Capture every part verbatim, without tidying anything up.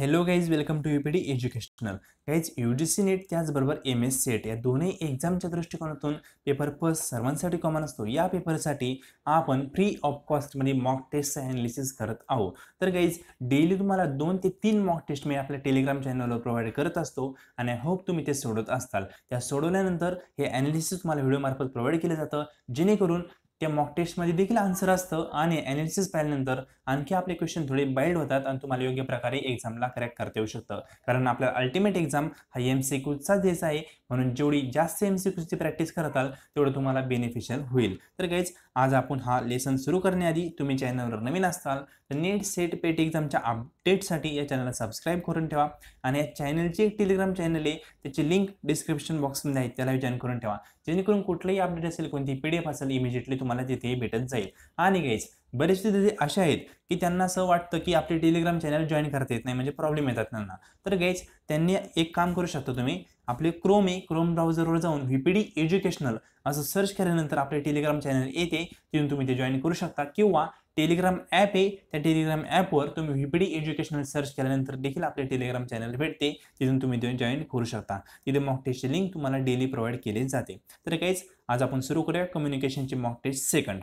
Hello guys, welcome to UPD educational. Guys, UGC NET त्याचबरोबर M S SET या दोन्ही एक्झामच्या दृष्टिकोनातून पेपर फर्स्ट सर्वांसाठी कॉमन असतो। या पेपरसाठी आपण फ्री ऑफ कॉस्टमध्ये मॉक टेस्टचं ॲनालिसिस करत आहोत। तर गाइज, डेली तुम्हाला दोन ते तीन मॉक टेस्ट मी आपल्या टेलिग्राम चॅनलवर प्रोव्हाइड करत असतो आणि आय होप तुम्ही ते सोडवत असाल। त्या सोडवल्यानंतर हे ॲनालिसिस तुम्हाला व्हिडिओमार्फत प्रोव्हाइड केले जातं, जेणेकरून त्या मॉक टेस्टमध्ये देखील आन्सर असतं आणि ॲनालिसिस पाहिल्यानंतर आणखी आपले क्वेश्चन थोडे बाईड होतात आणि तुम्हाला योग्य प्रकारे एक्झामला क्रॅक करता येऊ शकतं। कारण आपल्याला अल्टिमेट एक्झाम हा एम सी क्यूचा द्यायचा आहे, म्हणून जेवढी जास्त एम सी क्यूची प्रॅक्टिस करताल तेवढं तुम्हाला बेनिफिशियल होईल। तर गाइज, आज आपण हा लेसन सुरू करण्याआधी तुम्ही चॅनलवर नवीन असाल तर नेट सेट पेट एक्झामच्या अपडेटसाठी या चॅनलला सबस्क्राईब करून ठेवा आणि या चॅनलची एक टेलिग्राम चॅनल आहे, त्याची लिंक डिस्क्रिप्शन बॉक्समध्ये आहे, त्याला जॉईन करून ठेवा, जेणेकरून कुठलेही अपडेट असेल, कोणती पी डी एफ असेल, इमिजिएटली तुम्हाला तिथेही भेटत जाईल। आणि गाइज, बरेच विद्यार्थी असे आहेत की त्यांना असं वाटतं की आपले टेलिग्राम चॅनल जॉईन करता येत नाही, म्हणजे प्रॉब्लेम येतात त्यांना। तर गाइज, त्यांनी एक काम करू शकता, तुम्ही आपले क्रोम आहे, क्रोम ब्राउझरवर जाऊन यूपीडी एज्युकेशनल असं सर्च केल्यानंतर आपले टेलिग्राम चॅनल येते, तिथून तुम्ही ते जॉईन करू शकता। किंवा टेलिग्राम ॲप आहे, त्या टेलिग्राम ॲपवर तुम्ही यूपीडी एज्युकेशनल सर्च केल्यानंतर देखील आपले टेलिग्राम चॅनल भेटते, तिथून तुम्ही ते जॉईन करू शकता। तिथे मॉक टेस्टची लिंक तुम्हाला डेली प्रोव्हाइड केली जाते। तर गाइज, आज आपण सुरू करूया कम्युनिकेशनची mock test second.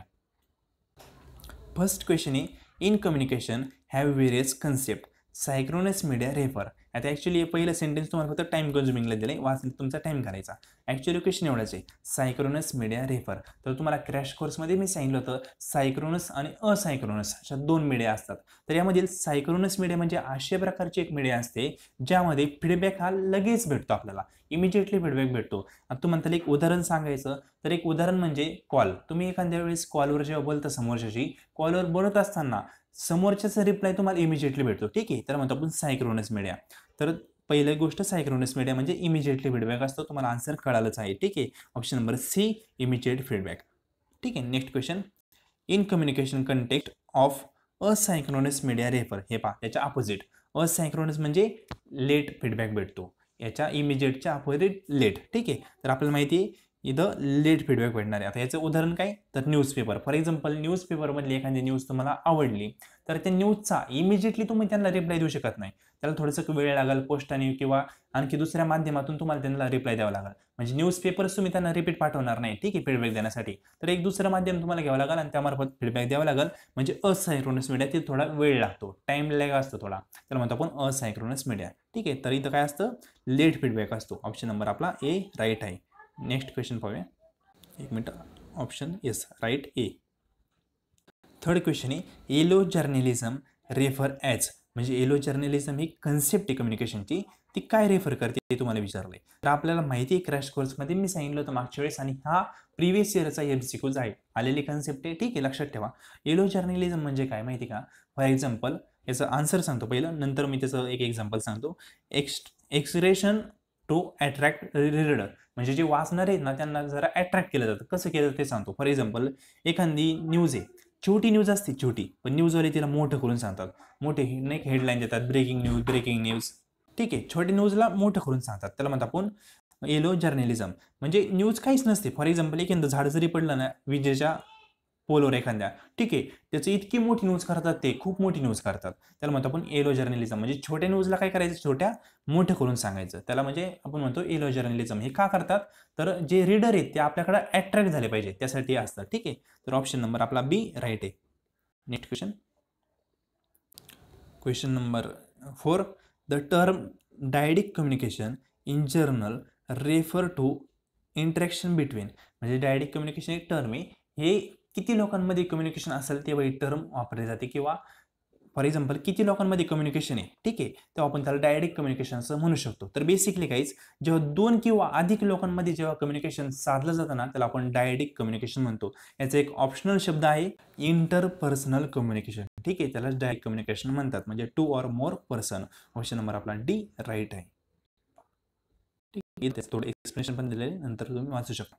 First question है, in communication have various concept synchronous media refer. आता एक्चुअली पहला सेंटेंस तुम्हाला फक्त टाइम कंज्यूमिंगला दिले, वाचले तुमचा टाइम करायचा। एक्चुअली क्वेश्चन एवढाच आहे, सायक्रोनस मीडिया रेफर। तर तुम्हाला क्रॅश कोर्समध्ये मी सांगितलं होतं सायक्रोनस आणि असायक्रोनस अशा दोन मीडिया असतात। तर यामधील सायक्रोनस मीडिया म्हणजे अशा प्रकारची एक मीडिया असते ज्यामध्ये फीडबॅक हा लगेच भेटतो, आपल्याला इमिजिएटली फीडबॅक भेटतो। आता तुम्हाला त्याला एक उदाहरण सांगायचं तर एक उदाहरण म्हणजे कॉल। तुम्ही एखाद्या वेळेस कॉलवर जेव्हा बोलता, समोरच्याशी कॉलवर बोलत असताना समोरच्याचा रिप्लाय तुम्हाला इमिजिएटली भेटतो, ठीक आहे। तर म्हणतो आपण सायक्रोनस मीडिया। तर पहिली गोष्ट सायक्रोनस मीडिया म्हणजे इमिजिएटली फीडबॅक असतो, तुम्हाला आन्सर कळालंच आहे, ठीक आहे। Option number C, immediate feedback, ठीक आहे। Next question, in communication context of asynchronous media refer. हे पहा, त्याच्या अपोजिट असायक्रोनस म्हणजे लेट फीडबॅक भेटतो, याच्या इमिजिएटच्या अपोजिट लेट, ठीक आहे। तर आपल्याला माहिती आहे इथं लेट फीडबॅक भेटणार आहे। आता याचं उदाहरण काय तर न्यूजपेपर। फॉर एक्झाम्पल, न्यूजपेपरमधली एखादी न्यूज तुम्हाला आवडली तर त्या न्यूजचा इमिजिएटली तुम्ही त्यांना रिप्लाय देऊ शकत नाही, त्याला थोडंसं वेळ लागेल, पोस्टाने किंवा आणखी दुसऱ्या माध्यमातून तुम्हाला त्यांना रिप्लाय द्यावा लागेल। म्हणजे न्यूजपेपर्स तुम्ही त्यांना रिपीट पाठवणार नाही, ठीक आहे, फीडबॅक देण्यासाठी। तर एक दुसरं माध्यम तुम्हाला घ्यावं लागेल आणि त्यामार्फत फीडबॅक द्यावा लागेल, म्हणजे असायक्रोनस मीडिया ते थोडा वेळ लागतो, टाइम लॅग असतो थोडा, त्याला म्हणतो आपण असायक्रोनस मीडिया, ठीक आहे। तर इथं काय असतं, लेट फीडबॅक असतो। ऑप्शन नंबर आपला ए राईट आहे। नेक्स्ट क्वेश्चन पाहूया, एक minute, option yes right A. Third question है, येलो जर्नलिज्म रेफर एज। म्हणजे येलो जर्नलिज्म ही कन्सेप्ट कम्युनिकेशन की, ती काय रेफर करते ते तुम्हाला विचारले। तर आपल्याला माहिती आहे क्रॅश कोर्समध्ये मी सांगितलं होतं मागच्या वेळेस, आणि हा प्रीवियस इयरचा एमसीक्यू आहे, आलेली कन्सेप्ट आहे, ठीक आहे, लक्षात ठेवा। येलो जर्नलिज्म म्हणजे काय माहिती का? फॉर एक्झाम्पल, याचा आन्सर सांगतो पहिलं, नंतर मी त्याचं एक एक्झाम्पल सांगतो। Ex exaggeration to attract reader, म्हणजे जे वाचणारे आहेत ना त्यांना जरा अट्रॅक्ट केलं जातं। कसं केलं ते सांगतो। फॉर एक्झाम्पल, एखादी न्यूज आहे, छोटी न्यूज असते, छोटी पण न्यूजवाले तिला मोठं करून सांगतात, मोठे नाही हेडलाईन देतात, ब्रेकिंग न्यूज ब्रेकिंग न्यूज, ठीक आहे। छोटी न्यूजला मोठं करून सांगतात, त्याला म्हणतात आपण येलो जर्नलिझम। म्हणजे न्यूज काहीच नसते, फॉर एक्झाम्पल एखादं झाड जरी पडलं ना विजेच्या पोलवर एखाद्या, ठीक आहे, त्याची इतकी मोठी न्यूज करतात, ते खूप मोठी न्यूज करतात, त्याला म्हणतो आपण येलो जर्नलिझम। म्हणजे छोट्या न्यूजला काय करायचं, छोट्या मोठं करून सांगायचं, त्याला म्हणजे आपण म्हणतो येलो जर्नलिझम। हे का करतात तर जे रीडर आहेत ते आपल्याकडे अट्रॅक्ट झाले पाहिजे, त्यासाठी असतात, ठीक आहे। तर ऑप्शन नंबर आपला बी राईट आहे। Next question, question number four, the term dyadic communication in journal refer to interaction between. म्हणजे डायडिक कम्युनिकेशन एक टर्म आहे, हे किती लोकांमध्ये कम्युनिकेशन असेल तेव्हा ही टर्म वापरली जाते, किंवा फॉर एक्झाम्पल किती लोकांमध्ये कम्युनिकेशन आहे, ठीक आहे, तेव्हा आपण त्याला डायरेक्ट कम्युनिकेशन असं म्हणू शकतो। तर बेसिकली काहीच जेव्हा दोन किंवा अधिक लोकांमध्ये जेव्हा कम्युनिकेशन साधलं जातं ना त्याला आपण डायरेक्ट कम्युनिकेशन म्हणतो। याचा एक ऑप्शनल शब्द आहे इंटरपर्सनल कम्युनिकेशन, ठीक आहे, त्याला डायरेक्ट कम्युनिकेशन म्हणतात, म्हणजे two or more person. Option number आपला डी राईट आहे, ठीक आहे। त्याचं थोडं एक्सप्लेनेशन पण दिलेलं आहे, नंतर तुम्ही वाचू शकता।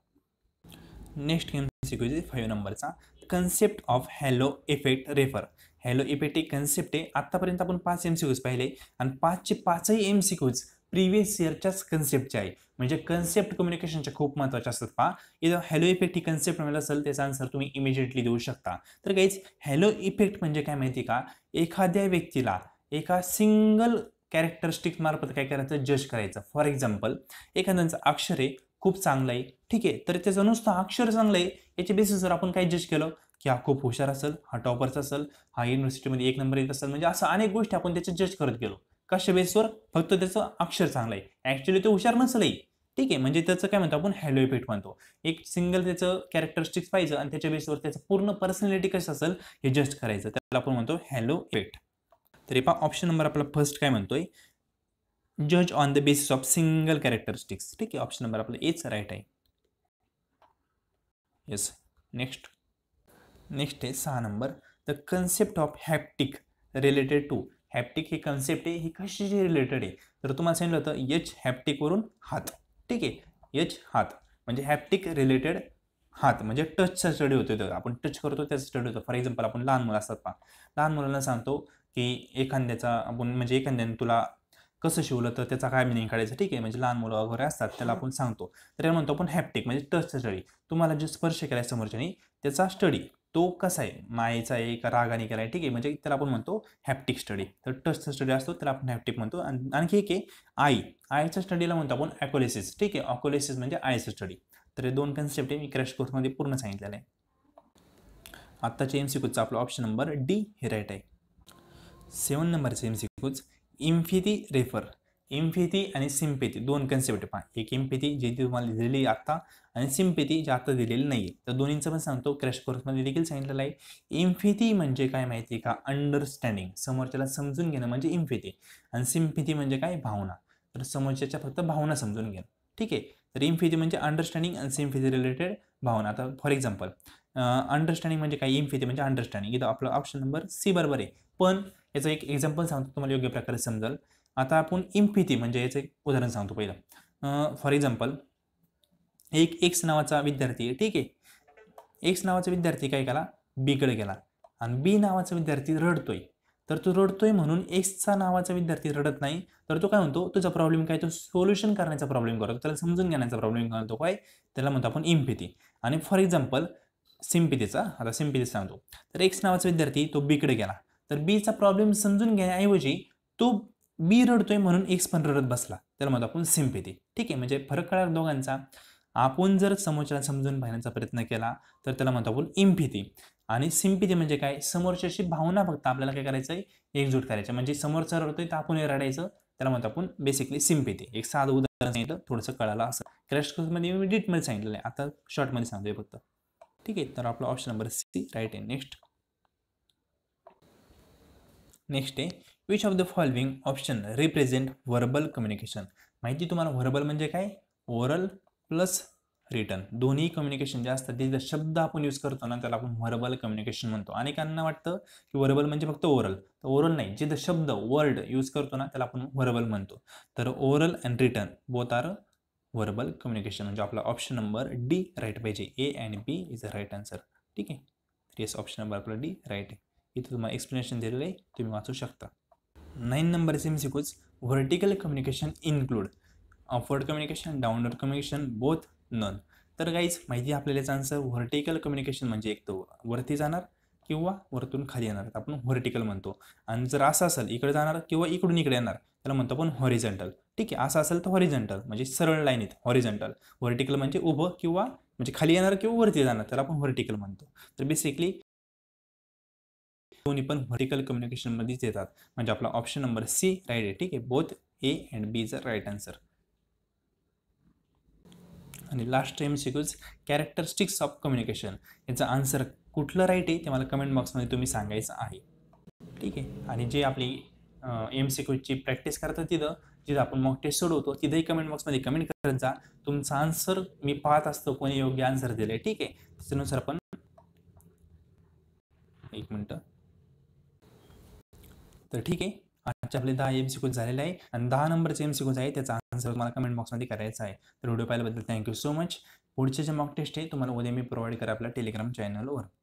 नेक्स्ट एम सी क्यू आहे फाईव्ह नंबरचा, concept of halo effect refer. Halo effect एक कन्सेप्ट आहे। आत्तापर्यंत आपण पाच एम सी क्यूज पाहिले आणि पाचचे पाचही एम सी क्यूज प्रिव्हियस इयरच्याच कन्सेप्टचे आहे, म्हणजे कन्सेप्ट कम्युनिकेशनच्या खूप महत्त्वाच्या असतात। पहा इथं हॅलो इफेक्ट ही कन्सेप्ट मिळालं असेल त्याचा आन्सर तुम्ही इमिजिएटली देऊ शकता। तर काहीच हॅलो इफेक्ट म्हणजे काय माहिती का, एखाद्या व्यक्तीला एका सिंगल कॅरेक्टरिस्टिक्स मार्फत काय करायचं, जज करायचं। फॉर एक्झाम्पल एखाद्याचं अक्षर आहे खूप चांगलं आहे, ठीक आहे, तर त्याचं नुसतं अक्षर चांगलं आहे याच्या बेसिसवर आपण काय जज केलं की हा खूप हुशार असेल, हा टॉपरचा असेल, हा युनिव्हर्सिटीमध्ये एक नंबर येत असेल, म्हणजे असं अनेक गोष्टी आपण त्याचे जज करत गेलो। कशा बेसवर? फक्त त्याचं अक्षर चांगलं आहे, ॲक्च्युली तो हुशार नसलंय, ठीक है, म्हणजे त्याचं काय म्हणतो आपण हॅलो इफेक्ट म्हणतो। एक सिंगल त्याचं कॅरेक्टरिस्टिक्स पाहिजे आणि त्याच्या बेसवर त्याचं पूर्ण पर्सनॅलिटी कसं असेल हे जज करायचं, त्याला आपण म्हणतो हॅलो इफेक्ट। तर हे पहा ऑप्शन नंबर आपला फर्स्ट काय म्हणतोय, जज on the basis of single characteristics, ठीक है, ऑप्शन नंबर आपला एच राइट आहे। यस, नेक्स्ट नेक्स्ट है सहा नंबर, the concept of haptic related to, haptic हे कन्सेप्ट आहे ही कशाशी रिलेटेड आहे, तर तुम्हाला सांगितलं होतं एच हॅप्टिक वरून हात, ठीक आहे, एच हात म्हणजे हॅप्टिक रिलेटेड हात म्हणजे टचचा स्टडी होतो, आपण टच करतो त्याचा स्टडी होतो। फॉर एक्झाम्पल आपण लहान मुलं असतात पहा, लहान मुलांना सांगतो की एखाद्याचा आपण म्हणजे एखाद्याने तुला कसं शिवलं तर त्याचा काय मिनिंग काढायचं, ठीक आहे, म्हणजे लहान मुलं वगैरे असतात त्याला आपण सांगतो, तर म्हणतो आपण हॅप्टिक म्हणजे टचचा स्टडी। तुम्हाला जे स्पर्श केला समोरच्याने त्याचा स्टडी तो कसा आहे, मायेचा आहे का रागाने केला आहे, ठीक आहे, म्हणजे त्याला आपण म्हणतो हॅप्टिक स्टडी। तर टचचा स्टडी असतो त्याला आपण हॅप्टिक म्हणतो। आणखी एक आहे आई, आईच्या स्टडीला म्हणतो आपण ऑक्युलेसिस, ठीक आहे, ऑक्युलेसिस म्हणजे आईचा स्टडी। तर हे दोन कन्सेप्ट मी क्रॅश कोर्समध्ये पूर्ण सांगितलेलं आहे। आत्ताच्या एम सी क्यूचा आपला ऑप्शन नंबर डी हे राईट आहे। सेवन नंबरचे M C Qs, empathy refer, empathy आणि सिम्पॅथी दोन कन्सेप्ट पहा, एक इम्फिथी जी तुम्हाला दिलेली आत्ता आणि सिम्पॅथी जी आता दिलेली नाही आहे, तर दोन्हींचं पण सांगतो, क्रॅश कोर्समध्ये देखील सांगितलेलं आहे। इम्फिथी म्हणजे काय माहिती आहे का, अंडरस्टँडिंग, समोरच्याला समजून घेणं म्हणजे इम्फिथी, आणि सिम्पॅथी म्हणजे काय भावना, तर समोरच्याच्या फक्त भावना समजून घेणं, ठीक आहे। तर इम्फिथी म्हणजे अंडरस्टँडिंग आणि सिम्पॅथी रिलेटेड भावना। आता फॉर एक्झाम्पल अंडरस्टँडिंग म्हणजे काय, इम्फिथी म्हणजे अंडरस्टँडिंग, इथं आपलं ऑप्शन नंबर सी बरोबर आहे। पण याचं एक एक्झाम्पल सांगतो तुम्हाला योग्य प्रकारे समजेल। आता आपण इम्फिथी म्हणजे याचं एक उदाहरण सांगतो पहिलं। फॉर एक्झाम्पल एक एक्स नावाचा विद्यार्थी आहे, ठीक आहे, एक्स नावाचा विद्यार्थी काय केला, बीकडे गेला, आणि बी नावाचा विद्यार्थी रडतोय, तर तो रडतोय म्हणून एक्सचा नावाचा विद्यार्थी रडत नाही, तर तो काय म्हणतो तुझा प्रॉब्लेम काय, तो सोल्युशन करण्याचा प्रॉब्लेम करतो, त्याला समजून घेण्याचा प्रॉब्लेम करतो, काय त्याला म्हणतो आपण इम्फिथी। आणि फॉर एक्झाम्पल सिम्पथीचा, आता सिम्पथी सांगतो, तर एक्स नावाचा विद्यार्थी तो बीकडे गेला, तर बीचा प्रॉब्लेम समजून घेण्याऐवजी तो बी रडतोय म्हणून एक्स पण रडत बसला, त्याला म्हणतो आपण सिम्पथी, ठीक आहे, म्हणजे फरक कळला दोघांचा। आपण जर समोरच्याला समजून घेण्याचा प्रयत्न केला तर त्याला म्हणतो आपण इम्फिथी, आणि सिम्पथी म्हणजे काय, समोरच्याची भावना फक्त आपल्याला काय करायचं आहे, एकजूट करायचं, म्हणजे समोरचा रडतोय तर आपण रडायचं, त्याला म्हणतो आपण बेसिकली सिम्पथी। एक साधं उदाहरण सांगितलं, थोडंसं कळालं असं, क्रॅश कोर्समध्ये मी डिटेलमध्ये सांगितलेलं आहे, आता शॉर्टमध्ये सांगतोय फक्त, ठीक आहे। तर आपला ऑप्शन नंबर सी राईट आहे। नेक्स्ट नेक्स्ट आहे which of the following option represent verbal communication, माहिती तुम्हाला व्हर्बल म्हणजे काय, ओरल प्लस रिटर्न दोन्ही कम्युनिकेशन जे असतात ते शब्द आपण यूज करतो ना त्याला आपण व्हर्बल कम्युनिकेशन म्हणतो। अनेकांना वाटतं की व्हर्बल म्हणजे फक्त ओरल, तर ओरल नाही, जे शब्द वर्ड यूज करतो ना त्याला आपण व्हर्बल म्हणतो। तर oral and written both are verbal communication, म्हणजे आपला ऑप्शन नंबर डी राईट पाहिजे, A and B is a right answer, ठीक आहे। येस, ऑप्शन नंबर आपला डी राईट आहे। इथे तुम्हाला एक्सप्लेनेशन दिलेलं आहे, तुम्ही वाचू शकता। नाइन नंबर same sequence, vertical communication include upward communication, downward communication, both, none. तर काहीच माहिती आपल्याला चान्सर व्हर्टिकल कम्युनिकेशन म्हणजे एक तो वरती जाणार किंवा वरतून खाली येणार आपण व्हर्टिकल म्हणतो, आणि जर असं असेल इकडे जाणार किंवा इकडून इकडे येणार त्याला म्हणतो आपण हॉरिझॉन्टल, ठीक आहे। असं असेल तर हॉरिझॉन्टल म्हणजे सरळ लाईनीत हॉरिझॉन्टल, व्हर्टिकल म्हणजे उभं किंवा म्हणजे खाली येणार किंवा वरती जाणार त्याला आपण व्हर्टिकल म्हणतो। तर बेसिकली दोन्ही पण व्हर्टिकल कम्युनिकेशन मध्येच येतात, म्हणजे आपला ऑप्शन नंबर सी राईट आहे, ठीक आहे, both A and B is a right answer. आणि last M C Qs, characteristics of communication, याचा आन्सर कुठलं राईट आहे ते मला कमेंट बॉक्समध्ये तुम्ही सांगायचं आहे, ठीक आहे। आणि जे आपली एम सी क्यूजची प्रॅक्टिस करतात तिथं जिथं आपण मॉक टेस्ट सोडवतो तिथेही कमेंट बॉक्समध्ये कमेंट करत जा, तुमचा आन्सर मी पाहत असतो कोणी योग्य आन्सर दिले, ठीक आहे, त्याच्यानुसार आपण एक मिनटं। तर ठीक आहे, आजचे आपले दहा एम सी क्यूज झालेले आहे, आणि दहा नंबरचे एम सी क्यूज आहे त्याचा आन्सर तुम्हाला कमेंट बॉक्समध्ये करायचा आहे। तर व्हिडिओ पाहिल्याबद्दल थँक्यू सो मच। पुढचे जे मॉक टेस्ट आहे तुम्हाला उद्या मी प्रोव्हाइड करा आपल्या टेलिग्राम चॅनलवर।